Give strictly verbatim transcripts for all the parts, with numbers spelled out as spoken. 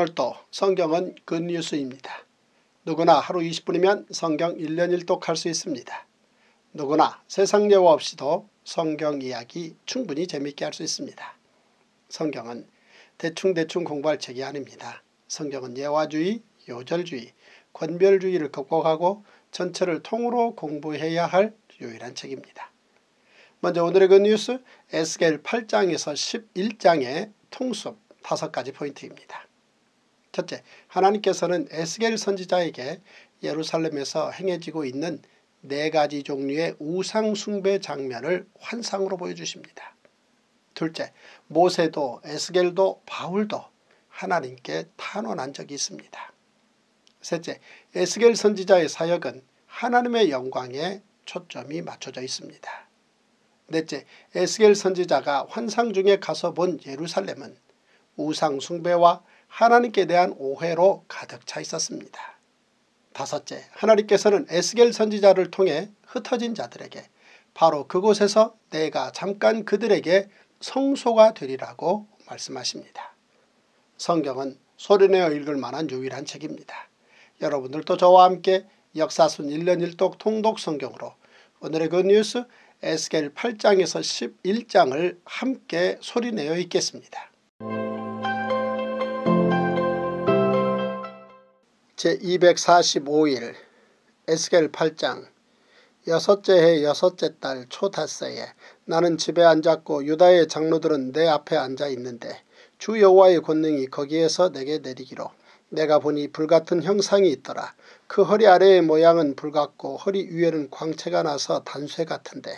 오늘도 성경은 굿뉴스입니다. 누구나 하루 이십 분이면 성경 일 년 일 독 할 수 있습니다. 누구나 세상 예화 없이도 성경 이야기 충분히 재미있게 할 수 있습니다. 성경은 대충대충 공부할 책이 아닙니다. 성경은 예화주의, 요절주의, 권별주의를 극복하고 전체를 통으로 공부해야 할 유일한 책입니다. 먼저 오늘의 그 뉴스 에스겔 팔 장에서 십일 장의 통숲 다섯 가지 포인트입니다. 첫째, 하나님께서는 에스겔 선지자에게 예루살렘에서 행해지고 있는 네 가지 종류의 우상 숭배 장면을 환상으로 보여주십니다. 둘째, 모세도 에스겔도 바울도 하나님께 탄원한 적이 있습니다. 셋째, 에스겔 선지자의 사역은 하나님의 영광에 초점이 맞춰져 있습니다. 넷째, 에스겔 선지자가 환상 중에 가서 본 예루살렘은 우상 숭배와 하나님께 대한 오해로 가득 차 있었습니다. 다섯째, 하나님께서는 에스겔 선지자를 통해 흩어진 자들에게 바로 그곳에서 내가 잠깐 그들에게 성소가 되리라고 말씀하십니다. 성경은 소리내어 읽을 만한 유일한 책입니다. 여러분들도 저와 함께 역사순 일 년 일 독 통독 성경으로 오늘의 굿뉴스 에스겔 팔 장에서 십일 장을 함께 소리내어 읽겠습니다. 제이백사십오 일 에스겔 팔 장 여섯째 해 여섯째 달 초닷새에 나는 집에 앉았고 유다의 장로들은 내 앞에 앉아 있는데 주 여호와의 권능이 거기에서 내게 내리기로 내가 보니 불같은 형상이 있더라. 그 허리 아래의 모양은 불같고 허리 위에는 광채가 나서 단쇠 같은데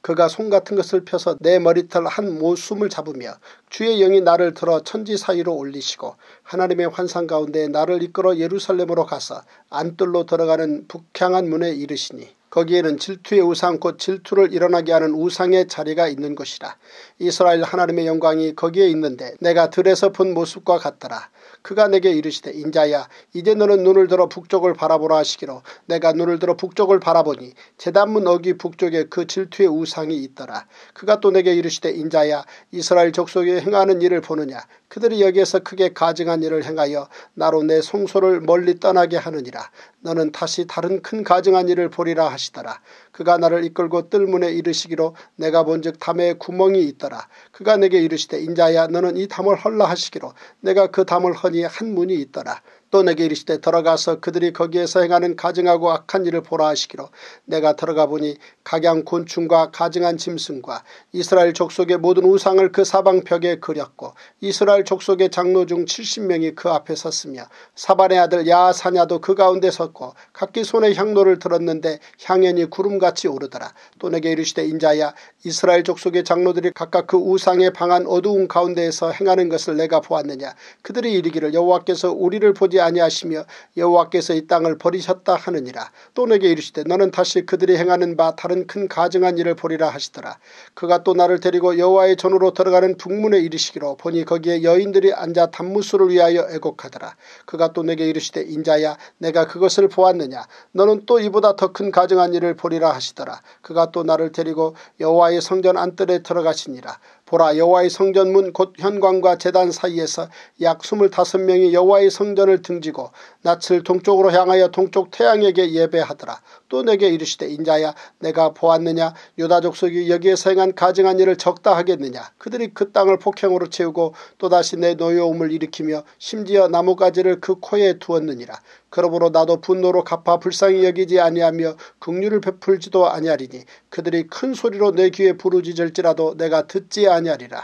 그가 손 같은 것을 펴서 내 머리털 한 모숨을 잡으며 주의 영이 나를 들어 천지 사이로 올리시고 하나님의 환상 가운데 나를 이끌어 예루살렘으로 가서 안뜰로 들어가는 북향한 문에 이르시니 거기에는 질투의 우상 곧 질투를 일어나게 하는 우상의 자리가 있는 곳이라. 이스라엘 하나님의 영광이 거기에 있는데 내가 들에서 본 모습과 같더라. 그가 내게 이르시되 인자야 이제 너는 눈을 들어 북쪽을 바라보라 하시기로 내가 눈을 들어 북쪽을 바라보니 제단문 어귀 북쪽에 그 질투의 우상이 있더라. 그가 또 내게 이르시되 인자야 이스라엘 족속이 행하는 일을 보느냐. 그들이 여기에서 크게 가증한 일을 행하여 나로 내 성소를 멀리 떠나게 하느니라. 너는 다시 다른 큰 가증한 일을 보리라 하시더라. 그가 나를 이끌고 뜰문에 이르시기로 내가 본즉 담에 구멍이 있더라. 그가 내게 이르시되 인자야 너는 이 담을 헐라 하시기로 내가 그 담을 허니 한 문이 있더라. 또 내게 이르시되 들어가서 그들이 거기에서 행하는 가증하고 악한 일을 보라 하시기로 내가 들어가 보니 각양 곤충과 가증한 짐승과 이스라엘 족속의 모든 우상을 그 사방 벽에 그렸고 이스라엘 족속의 장로 중 칠십 명이 그 앞에 섰으며 사반의 아들 야사냐도 그 가운데 섰고 각기 손에 향로를 들었는데 향연이 구름같이 오르더라. 또 내게 이르시되 인자야 이스라엘 족속의 장로들이 각각 그 우상의 방한 어두운 가운데에서 행하는 것을 내가 보았느냐. 그들이 이르기를 여호와께서 우리를 보지 아니하시며 여호와께서 이 땅을 버리셨다 하느니라. 또 내게 이르시되 너는 다시 그들이 행하는 바 다른 큰 가증한 일을 보리라 하시더라. 그가 또 나를 데리고 여호와의 전으로 들어가는 북문에 이르시기로 보니 거기에 여인들이 앉아 단무수를 위하여 애곡하더라. 그가 또 내게 이르시되 인자야 내가 그것을 보았느냐. 너는 또 이보다 더 큰 가증한 일을 보리라 하시더라. 그가 또 나를 데리고 여호와의 성전 안뜰에 들어가시니라. 보라 여호와의 성전 문 곧 현관과 제단 사이에서 약 이십오 명이 여호와의 성전을 등지고 낯을 동쪽으로 향하여 동쪽 태양에게 예배하더라. 또 내게 이르시되 인자야 내가 보았느냐. 유다 족속이 여기에서 행한 가증한 일을 적다 하겠느냐. 그들이 그 땅을 폭행으로 채우고 또다시 내 노여움을 일으키며 심지어 나뭇가지를 그 코에 두었느니라. 그러므로 나도 분노로 갚아 불쌍히 여기지 아니하며 긍휼을 베풀지도 아니하리니 그들이 큰 소리로 내 귀에 부르짖을지라도 내가 듣지 아니하리라.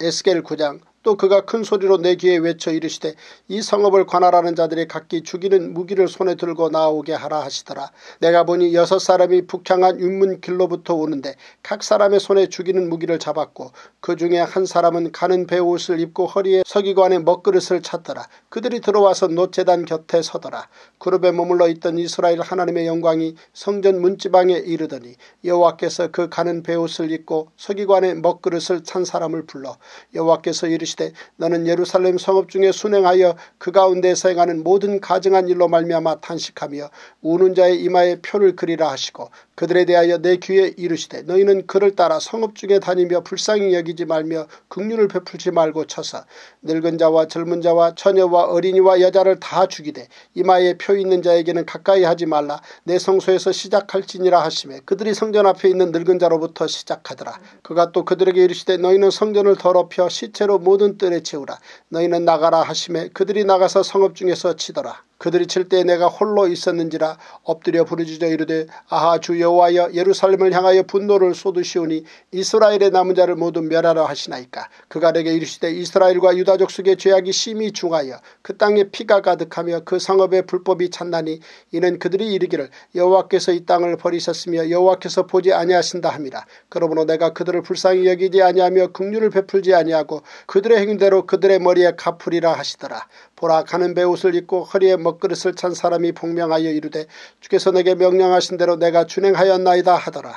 에스겔 구 장. 또 그가 큰 소리로 내 귀에 외쳐 이르시되 이 성읍을 관할하는 자들이 각기 죽이는 무기를 손에 들고 나오게 하라 하시더라. 내가 보니 여섯 사람이 북향한 윗문길로부터 오는데 각 사람의 손에 죽이는 무기를 잡았고 그 중에 한 사람은 가는 배 옷을 입고 허리에 서기관의 먹그릇을 찼더라. 그들이 들어와서 놋제단 곁에 서더라. 그룹에 머물러 있던 이스라엘 하나님의 영광이 성전 문지방에 이르더니 여호와께서 그 가는 배 옷을 입고 서기관의 먹그릇을 찬 사람을 불러 여호와께서 이르시되 너는 예루살렘 성읍 중에 순행하여 그 가운데에서 행하는 모든 가증한 일로 말미암아 탄식하며 우는 자의 이마에 표를 그리라 하시고 그들에 대하여 내 귀에 이르시되 너희는 그를 따라 성읍 중에 다니며 불쌍히 여기지 말며 긍휼을 베풀지 말고 쳐서 늙은 자와 젊은 자와 처녀와 어린이와 여자를 다 죽이되 이마에 표 있는 자에게는 가까이 하지 말라. 내 성소에서 시작할지니라 하시매 그들이 성전 앞에 있는 늙은 자로부터 시작하더라. 그가 또 그들에게 이르시되 너희는 성전을 더럽혀 시체로 모든 뜰에 채우라. 너희는 나가라 하시매 그들이 나가서 성읍 중에서 치더라. 그들이 칠 때 내가 홀로 있었는지라 엎드려 부르짖어 이르되 아하 주 여호와여 예루살렘을 향하여 분노를 쏟으시오니 이스라엘의 남은 자를 모두 멸하라 하시나이까. 그가 내게 이르시되 이스라엘과 유다족 속의 죄악이 심히 중하여 그 땅에 피가 가득하며 그 성읍의 불법이 찬나니 이는 그들이 이르기를 여호와께서 이 땅을 버리셨으며 여호와께서 보지 아니하신다 함이라. 그러므로 내가 그들을 불쌍히 여기지 아니하며 긍휼을 베풀지 아니하고 그들의 행위대로 그들의 머리에 갚으리라 하시더라. 보라 가는 베옷을 입고 허리에 먹그릇을 찬 사람이 복명하여 이르되 주께서 내게 명령하신 대로 내가 준행하였나이다 하더라.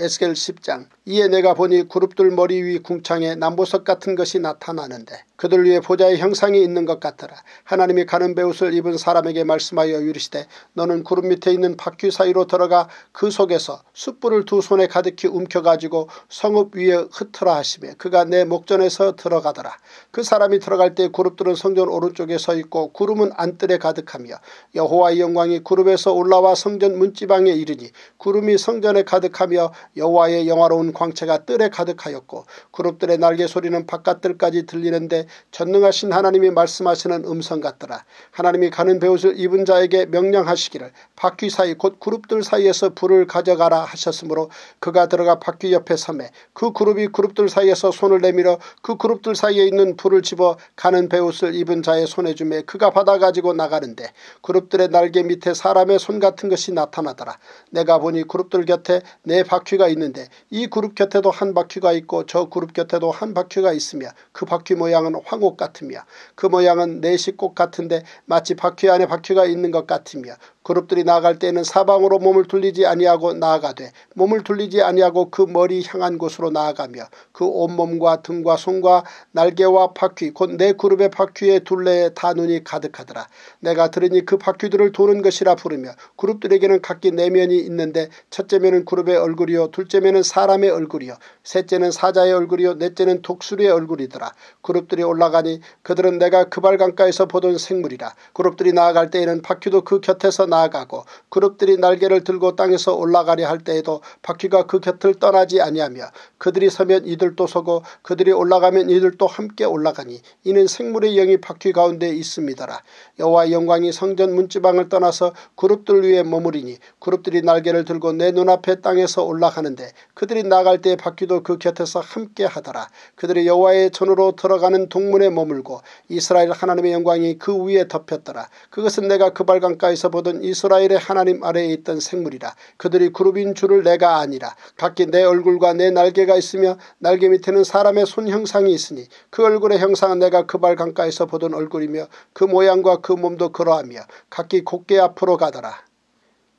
에스겔 십 장. 이에 내가 보니 그룹들 머리 위 궁창에 남보석 같은 것이 나타나는데 그들 위에 보좌의 형상이 있는 것 같더라. 하나님이 가는 베옷을 입은 사람에게 말씀하여 이르시되 너는 구름 밑에 있는 바퀴 사이로 들어가 그 속에서 숯불을 두 손에 가득히 움켜가지고 성읍 위에 흩으라 하시며 그가 내 목전에서 들어가더라. 그 사람이 들어갈 때 그룹들은 성전 오른쪽에 서 있고 구름은 안뜰에 가득하며 여호와의 영광이 구름에서 올라와 성전 문지방에 이르니 구름이 성전에 가득하며 여호와의 영화로운 광채가 뜰에 가득하였고 그룹들의 날개 소리는 바깥뜰까지 들리는데 전능하신 하나님이 말씀하시는 음성 같더라. 하나님이 가는 베옷을 입은 자에게 명령하시기를 바퀴 사이 곧 그룹들 사이에서 불을 가져가라 하셨으므로 그가 들어가 바퀴 옆에 섬에 그 그룹이 그룹들 사이에서 손을 내밀어 그 그룹들 사이에 있는 불을 집어 가는 베옷을 입은 자의 손에 주매 그가 받아가지고 나가는데 그룹들의 날개 밑에 사람의 손 같은 것이 나타나더라. 내가 보니 그룹들 곁에 네 바퀴가 있는데 이 그룹 곁에도 한 바퀴가 있고 저 그룹 곁에도 한 바퀴가 있으며 그 바퀴 모양은 황옥 같으며 그 모양은 내시꽃 같은데 마치 바퀴 안에 바퀴가 있는 것 같으며 그룹들이 나아갈 때에는 사방으로 몸을 둘리지 아니하고 나아가되 몸을 둘리지 아니하고 그 머리 향한 곳으로 나아가며 그 온몸과 등과 손과 날개와 바퀴 곧 네 그룹의 바퀴의 둘레에 다 눈이 가득하더라. 내가 들으니 그 바퀴들을 도는 것이라 부르며 그룹들에게는 각기 네 면이 있는데 첫째 면은 그룹의 얼굴이요 둘째 면은 사람의 얼굴이요 셋째는 사자의 얼굴이요 넷째는 독수리의 얼굴이더라. 그룹들이 올라가니 그들은 내가 그발강가에서 보던 생물이라. 그룹들이 나아갈 때에는 바퀴도 그 곁에서 나아가고 그룹들이 날개를 들고 땅에서 올라가려 할 때에도 바퀴가 그 곁을 떠나지 아니하며 그들이 서면 이들도 서고 그들이 올라가면 이들도 함께 올라가니 이는 생물의 영이 바퀴 가운데 있음이더라. 여호와의 영광이 성전 문지방을 떠나서 그룹들 위에 머무리니 그룹들이 날개를 들고 내 눈앞에 땅에서 올라가는데 그들이 나갈 때에 바퀴도 그 곁에서 함께 하더라. 그들이 여호와의 전으로 들어가는 동문에 머물고 이스라엘 하나님의 영광이 그 위에 덮였더라. 그것은 내가 그발강가에서 보던 이스라엘의 하나님 아래에 있던 생물이라. 그들이 그룹인 줄을 내가 아니라. 각기 내 얼굴과 내 날개가 있으며 날개 밑에는 사람의 손 형상이 있으니 그 얼굴의 형상은 내가 그발 강가에서 보던 얼굴이며 그 모양과 그 몸도 그러하며 각기 곧게 앞으로 가더라.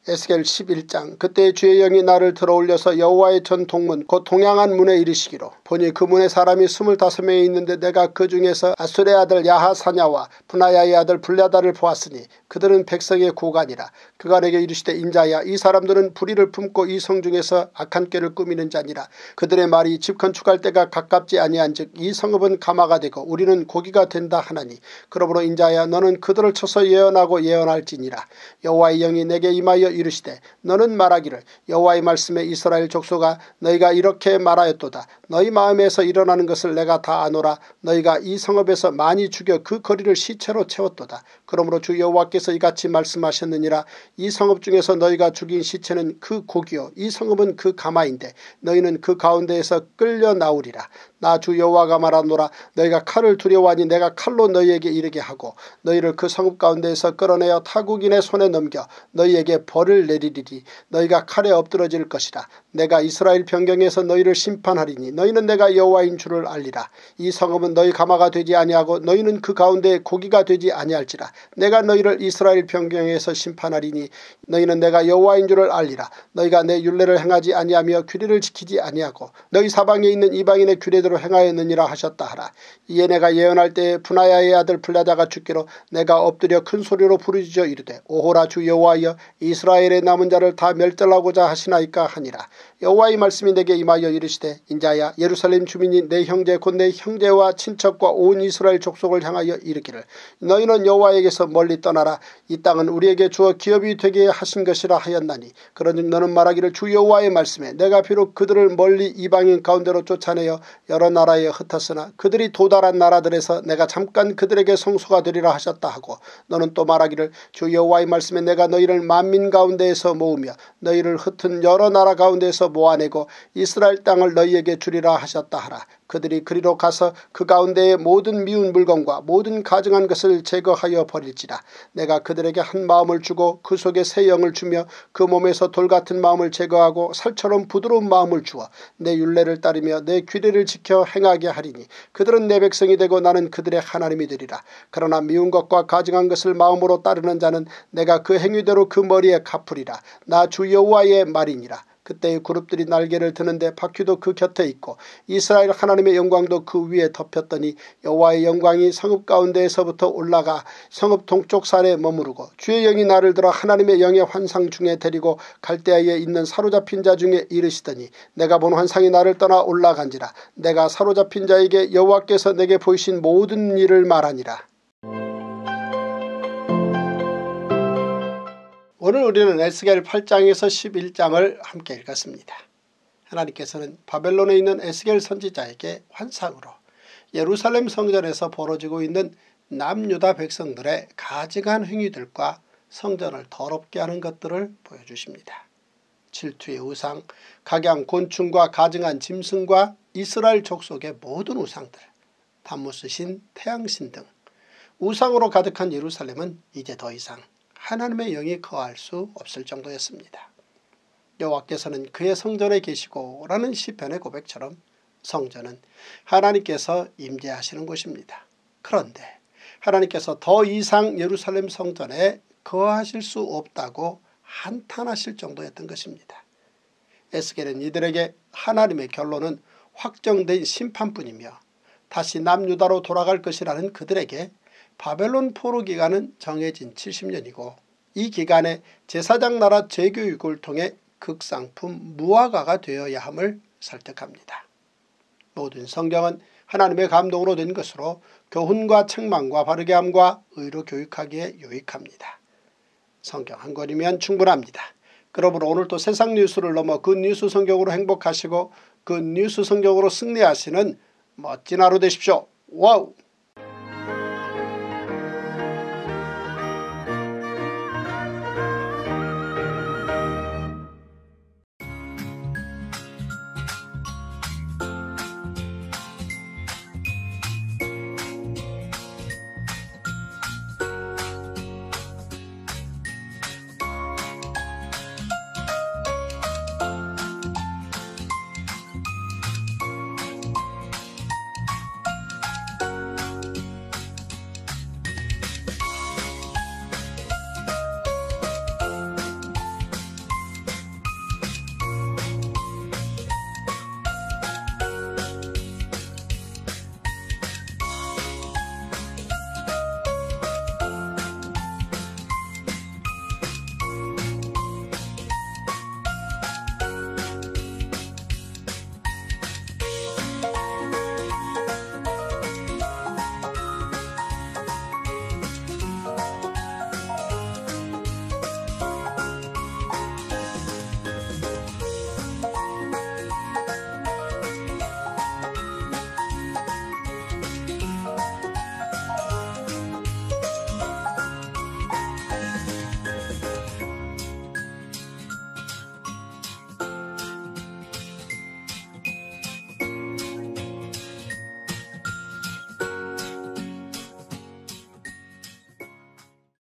에스겔 십일 장. 그때 주의 영이 나를 들어올려서 여호와의 전 동문 곧 동양한 문에 이르시기로 보니 그 문에 사람이 스물다섯 명이 있는데 내가 그 중에서 아수레 아들 야하사냐와 분하야의 아들 블레다를 보았으니 그들은 백성의 고관이라. 그가 내게 이르시되 인자야 이 사람들은 불의를 품고 이 성 중에서 악한 꾀를 꾸미는 자니라. 그들의 말이 집 건축할 때가 가깝지 아니한즉 이 성읍은 가마가 되고 우리는 고기가 된다 하나니 그러므로 인자야 너는 그들을 쳐서 예언하고 예언할지니라. 여호와의 영이 내게 임하여 이르시되 너는 말하기를 여호와의 말씀에 이스라엘 족속아 너희가 이렇게 말하였도다. 너희 마음에서 일어나는 것을 내가 다 아노라. 너희가 이 성읍에서 많이 죽여 그 거리를 시체로 채웠도다. 그러므로 주 여호와께서 이같이 말씀하셨느니라. 이 성읍 중에서 너희가 죽인 시체는 그 고기요 이 성읍은 그 가마인데 너희는 그 가운데에서 끌려 나오리라. 나 주 여호와가 말하노라. 너희가 칼을 두려워하니 내가 칼로 너희에게 이르게 하고 너희를 그 성읍 가운데에서 끌어내어 타국인의 손에 넘겨 너희에게 벌을 내리리니 너희가 칼에 엎드러질 것이라. 내가 이스라엘 변경에서 너희를 심판하리니 너희는 내가 여호와인 줄을 알리라. 이 성읍은 너희 가마가 되지 아니하고 너희는 그 가운데 고기가 되지 아니할지라. 내가 너희를 이스라엘 변경에서 심판하리니 너희는 내가 여호와인 줄을 알리라. 너희가 내 율례를 행하지 아니하며 규례를 지키지 아니하고 너희 사방에 있는 이방인의 규례대로 뜻대로 행하였느니라 하셨다 하라. 이에 내가 예언할 때에 분하야의 아들 블라자가 죽기로 내가 엎드려 큰 소리로 부르짖어 이르되 오호라 주 여호와여 이스라엘의 남은 자를 다 멸절하고자 하시나이까 하니라. 여호와의 말씀이 내게 임하여 이르시되 인자야 예루살렘 주민이 내 형제 곧 내 형제와 친척과 온 이스라엘 족속을 향하여 이르기를 너희는 여호와에게서 멀리 떠나라. 이 땅은 우리에게 주어 기업이 되게 하신 것이라 하였나니 그런즉 너는 말하기를 주 여호와의 말씀에 내가 비록 그들을 멀리 이방인 가운데로 쫓아내어 여러 나라에 흩었으나 그들이 도달한 나라들에서 내가 잠깐 그들에게 성소가 되리라 하셨다 하고 너는 또 말하기를 주 여호와의 말씀에 내가 너희를 만민 가운데에서 모으며 너희를 흩은 여러 나라 가운데에서 모아내고 이스라엘 땅을 너희에게 주리라 하셨다 하라. 그들이 그리로 가서 그 가운데의 모든 미운 물건과 모든 가증한 것을 제거하여 버릴지라. 내가 그들에게 한 마음을 주고 그 속에 새 영을 주며 그 몸에서 돌같은 마음을 제거하고 살처럼 부드러운 마음을 주어 내 율례를 따르며 내 규례를 지켜 행하게 하리니 그들은 내 백성이 되고 나는 그들의 하나님이 되리라. 그러나 미운 것과 가증한 것을 마음으로 따르는 자는 내가 그 행위대로 그 머리에 갚으리라. 나 주 여호와의 말이니라. 그때의 그룹들이 날개를 드는데 바퀴도 그 곁에 있고 이스라엘 하나님의 영광도 그 위에 덮였더니 여호와의 영광이 성읍 가운데에서부터 올라가 성읍 동쪽 산에 머무르고 주의 영이 나를 들어 하나님의 영의 환상 중에 데리고 갈대아에 있는 사로잡힌 자 중에 이르시더니 내가 본 환상이 나를 떠나 올라간지라. 내가 사로잡힌 자에게 여호와께서 내게 보이신 모든 일을 말하니라. 오늘 우리는 에스겔 팔 장에서 십일 장을 함께 읽었습니다. 하나님께서는 바벨론에 있는 에스겔 선지자에게 환상으로 예루살렘 성전에서 벌어지고 있는 남유다 백성들의 가증한 행위들과 성전을 더럽게 하는 것들을 보여주십니다. 질투의 우상, 각양 곤충과 가증한 짐승과 이스라엘 족속의 모든 우상들, 담무스 신, 태양신 등 우상으로 가득한 예루살렘은 이제 더 이상 하나님의 영이 거할 수 없을 정도였습니다. 여호와께서는 그의 성전에 계시고 라는 시편의 고백처럼 성전은 하나님께서 임재하시는 곳입니다. 그런데 하나님께서 더 이상 예루살렘 성전에 거하실 수 없다고 한탄하실 정도였던 것입니다. 에스겔은 이들에게 하나님의 결론은 확정된 심판뿐이며 다시 남유다로 돌아갈 것이라는 그들에게 바벨론 포로 기간은 정해진 칠십 년이고 이 기간에 제사장 나라 재교육을 통해 극상품 무화과가 되어야 함을 설득합니다. 모든 성경은 하나님의 감동으로 된 것으로 교훈과 책망과 바르게함과 의로 교육하기에 유익합니다. 성경 한 권이면 충분합니다. 그러므로 오늘도 세상 뉴스를 넘어 그 뉴스 성경으로 행복하시고 그 뉴스 성경으로 승리하시는 멋진 하루 되십시오. 와우!